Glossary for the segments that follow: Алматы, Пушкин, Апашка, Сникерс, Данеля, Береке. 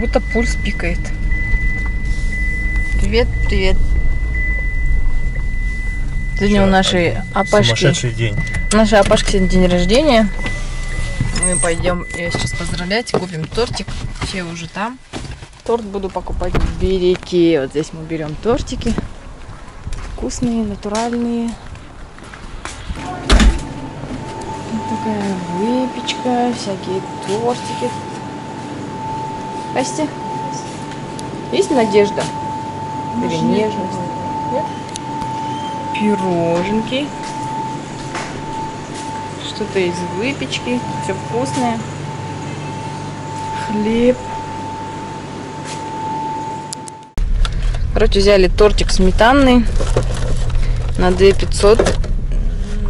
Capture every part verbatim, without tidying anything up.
будто пульс пикает. Привет, привет. Сегодня у нашей Апашки. Сумасшедший день. Наша Апашка сегодня день рождения. Мы пойдем ее сейчас поздравлять, купим тортик. Все уже там. Торт буду покупать в Береке. Вот здесь мы берем тортики. Вкусные, натуральные. Вот такая выпечка, всякие тортики. Костя, есть надежда? Или нежность? Нет? Пироженки. Что-то из выпечки. Все вкусное. Хлеб. Короче, взяли тортик сметанный на две тысячи пятьсот.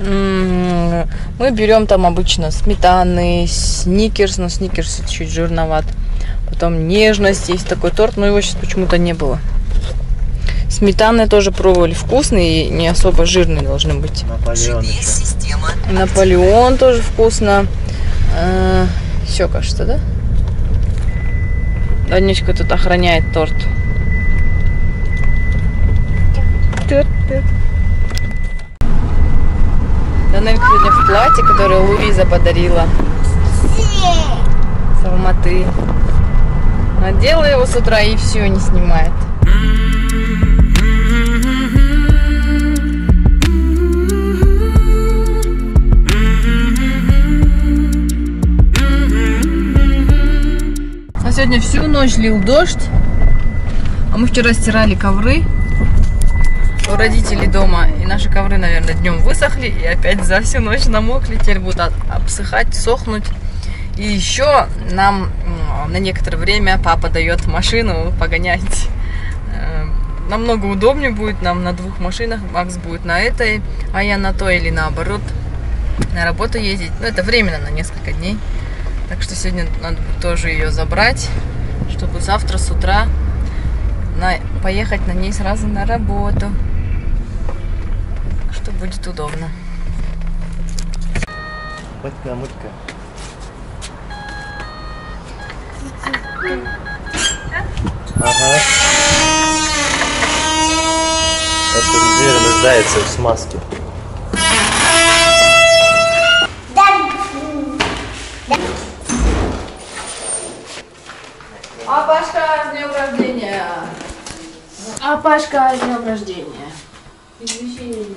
Мы берем там обычно сметанный, сникерс, но сникерс чуть жирноват. Потом нежность, есть такой торт, но его сейчас почему-то не было. Сметаны тоже пробовали, вкусные и не особо жирные должны быть. Наполеон, Наполеон тоже вкусно. А, все, кажется, да? Данечка тут охраняет торт. Данелька сегодня в платье, которое Луиза подарила. С Алматы. Надела его с утра и все, не снимает. А сегодня всю ночь лил дождь. А мы вчера стирали ковры у родителей дома. И наши ковры, наверное, днем высохли. И опять за всю ночь намокли. Теперь будут обсыхать, сохнуть. И еще нам на некоторое время папа дает машину погонять. Намного удобнее будет нам на двух машинах. Макс будет на этой, а я на той или наоборот. На работу ездить. Но это временно, на несколько дней. Так что сегодня надо тоже ее забрать, чтобы завтра с утра на... поехать на ней сразу на работу. Что будет удобно. Мытка, мытка. Ага. Это уверенно заяц в смазке. Апашка, с днем рождения! Апашка, с днем рождения! Извещение.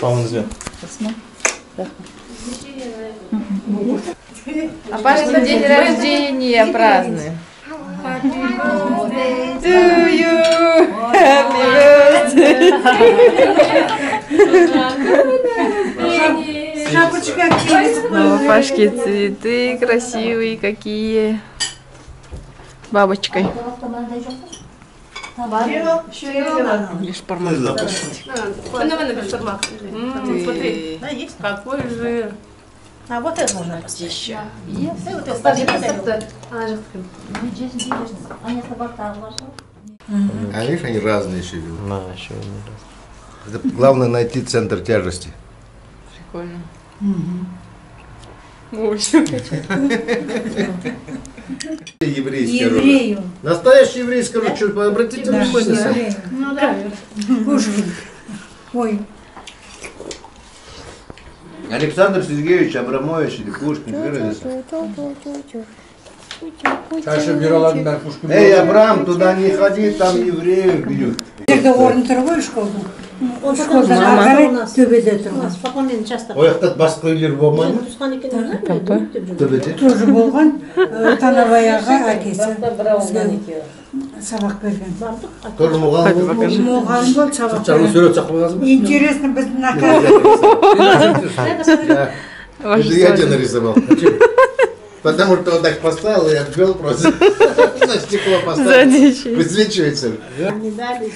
По-моему, звезд. Апашка, день рождения празднуем. To you, happy birthday. Шапочка, какие Пашки цветы красивые какие. Бабочкой. Лишь пармезан. Смотри, какой же. А вот это можно посмотреть. А видишь, они разные еще ведут. Да, еще раз. Главное найти центр тяжести. Прикольно. Еврейский ручей. Настоящий еврейский ручей. Обратите внимание. Ну да. Ой. Александр Сергеевич Абрамович или Пушкин выразился. Эй, Абрам, туда не ходи, там евреев бьют. Ой, этот баскылер болмай. Тоже болған, танабай аға әкесі. Тоже мұған бол, сабақ. Интересно, біз накал. Это я тебя нарисовал. Потому что он так поставил и отвел просто. На стекло поставил. Высвечивается. Не дали.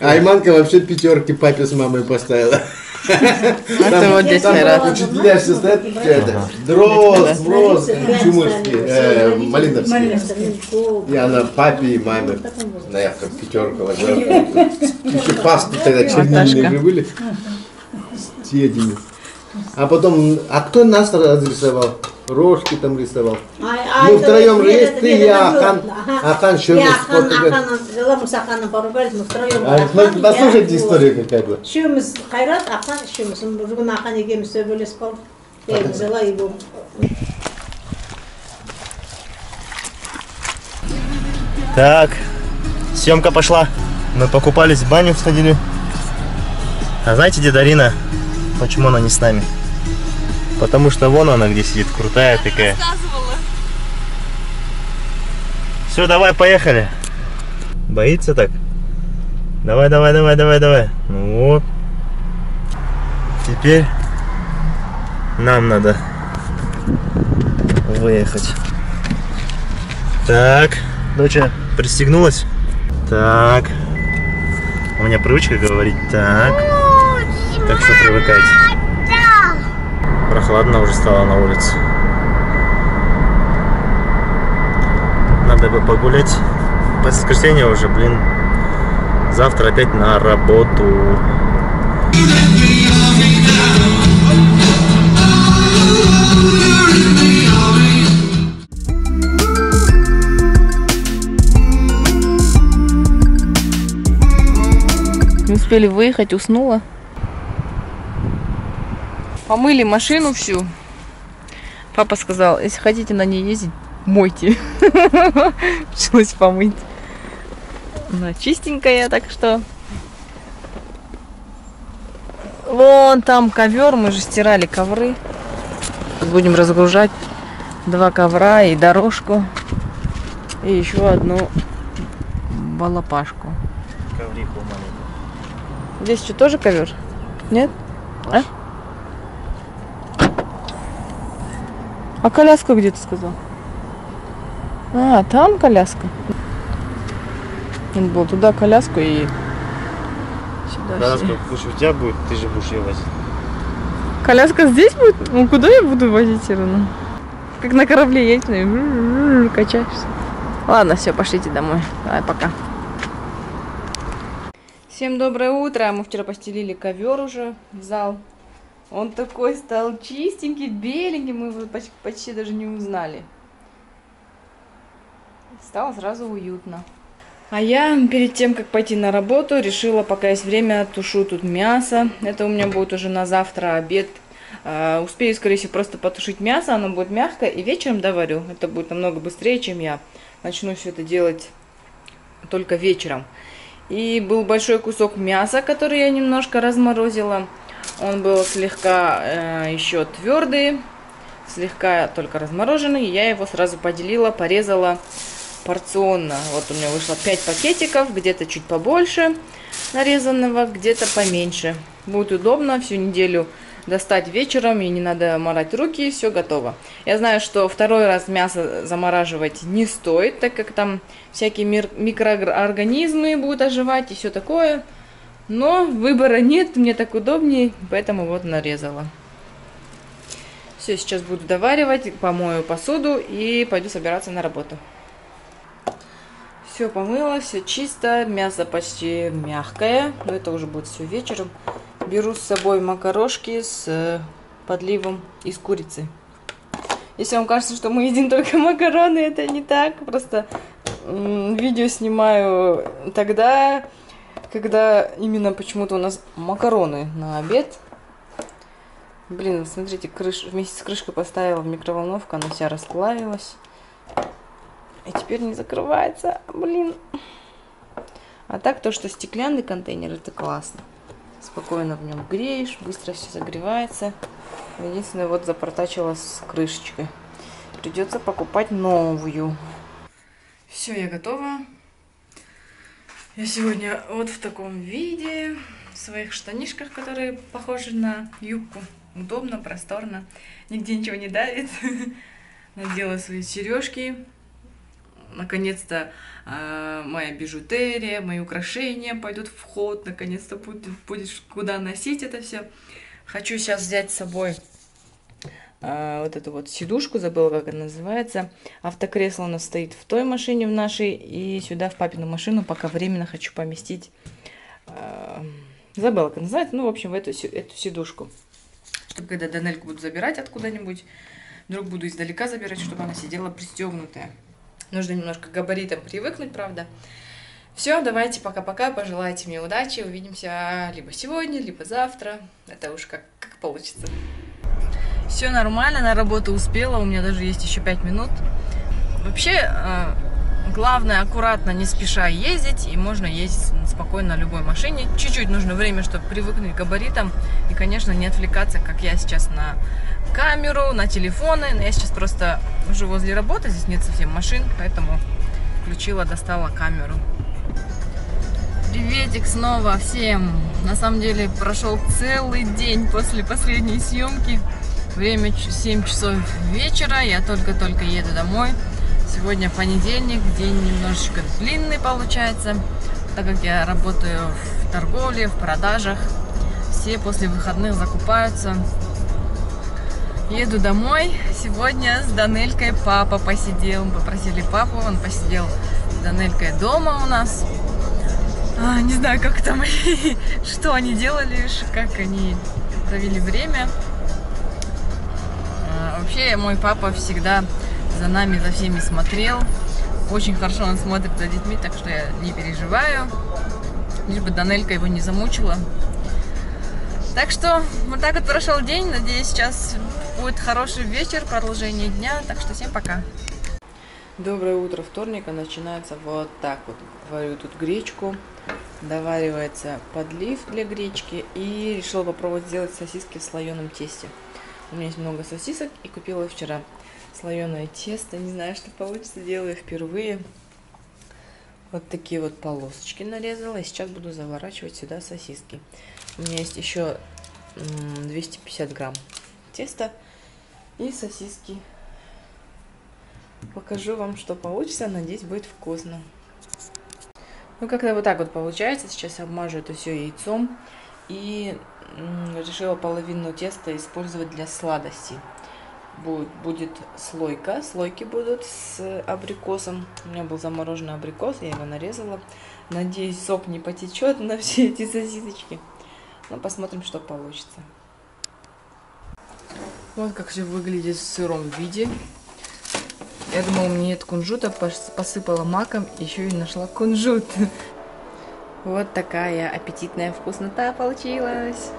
Айманка вообще пятерки папе с мамой поставила. Это вот здесь не раз. Учителя все стоят, дрозд, мроз, чумырские, малиновские. И она папе и маме наявка пятерка. Еще пасты тогда чернильные же были. С единицами. А потом, а кто нас разрисовал? рожки там рисовал. Мы втроем есть, ты, я, Ахан. Ахан еще раз. Послушайте историю какая-то. Шумис Хайрат, Ахан, Шумис. Ахан и Гемис были спал. Я взяла его. Так, съемка пошла. Мы покупались, в баню сходили. А знаете, деда Рина, почему она не с нами? Потому что вон она где сидит, крутая я такая. Все, давай, поехали. Боится так? Давай, давай, давай, давай, давай. Ну вот. Теперь нам надо выехать. Так, доча пристегнулась. Так. У меня привычка говорить так. Так что привыкайте. Прохладно уже стало на улице. Надо бы погулять. По воскресенье уже, блин. Завтра опять на работу. Не успели выехать, уснула. Помыли машину всю. Папа сказал, если хотите на ней ездить, мойте. Пришлось помыть. Она чистенькая, так что. Вон там ковер, мы же стирали ковры. Будем разгружать два ковра и дорожку. И еще одну балапашку. Коврику маленькую. Здесь что, тоже ковер? Нет? А? А коляску где ты сказал? А, там коляска. Надо было туда коляску и сюда. Коляска пусть у тебя будет, ты же будешь ее возить. Коляска здесь будет? Ну куда я буду возить ее? Как на корабле едешь, качаешься. Ладно, все, пошлите домой. Давай, пока. Всем доброе утро! Мы вчера постелили ковер уже в зал. Он такой стал чистенький, беленький, мы его почти, почти даже не узнали. Стало сразу уютно. А я перед тем, как пойти на работу, решила, пока есть время, тушу тут мясо. Это у меня будет уже на завтра обед. Э, успею, скорее всего, просто потушить мясо, оно будет мягкое, и вечером доварю. Это будет намного быстрее, чем я начну все это делать только вечером. И был большой кусок мяса, который я немножко разморозила. Он был слегка э, еще твердый, слегка только размороженный. Я его сразу поделила, порезала порционно. Вот у меня вышло пять пакетиков, где-то чуть побольше нарезанного, где-то поменьше. Будет удобно всю неделю достать вечером, и не надо морать руки, все готово. Я знаю, что второй раз мясо замораживать не стоит, так как там всякие микроорганизмы будут оживать и все такое. Но выбора нет, мне так удобнее, поэтому вот нарезала. Все, сейчас буду доваривать, помою посуду и пойду собираться на работу. Все помыла, все чисто, мясо почти мягкое, но это уже будет все вечером. Беру с собой макарошки с подливом из курицы. Если вам кажется, что мы едим только макароны, это не так. Просто видео снимаю тогда, когда именно почему-то у нас макароны на обед. Блин, смотрите, крыш... вместе с крышкой поставила в микроволновку, она вся расплавилась. И теперь не закрывается, блин. А так, то, что стеклянный контейнер, это классно. Спокойно в нем греешь, быстро все загревается. Единственное, вот запортачила с крышечкой. Придется покупать новую. Все, я готова. Я сегодня вот в таком виде, в своих штанишках, которые похожи на юбку. Удобно, просторно, нигде ничего не давит. Надела свои сережки. Наконец-то э, моя бижутерия, мои украшения пойдут в ход. Наконец-то будешь куда носить это все. Хочу сейчас взять с собой э, вот эту вот сидушку, забыла, как она называется. Автокресло у нас стоит в той машине, в нашей, и сюда, в папину машину, пока временно хочу поместить. Э, забыла, как называется, ну, в общем, в эту, эту сидушку. Чтобы когда Данельку буду забирать откуда-нибудь, Вдруг буду издалека забирать, чтобы она сидела пристегнутая. Нужно немножко к габаритам привыкнуть, правда. Все, давайте пока-пока, пожелайте мне удачи, увидимся либо сегодня, либо завтра, это уж как, как получится. Все нормально, на работу успела, у меня даже есть еще пять минут. Вообще, главное аккуратно, не спеша ездить, и можно ездить спокойно на любой машине. Чуть-чуть нужно время, чтобы привыкнуть к габаритам, и, конечно, не отвлекаться, как я сейчас, на камеру, на телефоны. Но я сейчас просто уже возле работы, здесь нет совсем машин, поэтому включила, достала камеру. Приветик снова всем! На самом деле прошел целый день после последней съемки. Время семь часов вечера, я только-только еду домой. Сегодня понедельник, день немножечко длинный получается, так как я работаю в торговле, в продажах. Все после выходных закупаются. Еду домой. Сегодня с Данелькой папа посидел. Мы попросили папу, он посидел с Данелькой дома у нас. Не знаю, как там, что они делали, как они провели время. Вообще, мой папа всегда за нами, за всеми смотрел. Очень хорошо он смотрит за детьми, так что я не переживаю. Лишь бы Данелька его не замучила. Так что, вот так вот прошел день. Надеюсь, сейчас будет хороший вечер, продолжение дня. Так что всем пока. Доброе утро вторника. Начинается вот так вот. Варю тут гречку. Доваривается подлив для гречки. И решила попробовать сделать сосиски в слоеном тесте. У меня есть много сосисок и купила вчера слоеное тесто. Не знаю, что получится. Делаю впервые. Вот такие вот полосочки нарезала. И сейчас буду заворачивать сюда сосиски. У меня есть еще двести пятьдесят грамм теста и сосиски. Покажу вам, что получится. Надеюсь, будет вкусно. Ну, как-то вот так вот получается. Сейчас обмажу это все яйцом. И решила половину теста использовать для сладости. Будет, будет слойка. Слойки будут с абрикосом. У меня был замороженный абрикос. Я его нарезала. Надеюсь, сок не потечет на все эти сосисочки. Но посмотрим, что получится. Вот как все выглядит в сыром виде. Я думала, у меня нет кунжута, посыпала маком, еще и нашла кунжут. Вот такая аппетитная вкуснота получилась.